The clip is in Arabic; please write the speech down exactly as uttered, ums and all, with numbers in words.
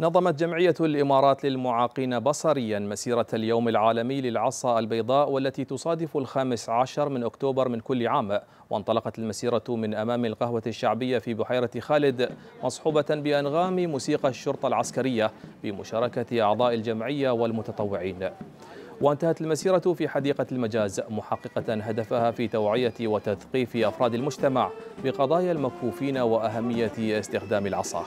نظمت جمعية الإمارات للمعاقين بصريا مسيرة اليوم العالمي للعصا البيضاء، والتي تصادف الخامس عشر من أكتوبر من كل عام. وانطلقت المسيرة من أمام القهوة الشعبية في بحيرة خالد، مصحوبة بأنغام موسيقى الشرطة العسكرية بمشاركة أعضاء الجمعية والمتطوعين. وانتهت المسيرة في حديقة المجاز، محققة هدفها في توعية وتثقيف أفراد المجتمع بقضايا المكفوفين وأهمية استخدام العصا.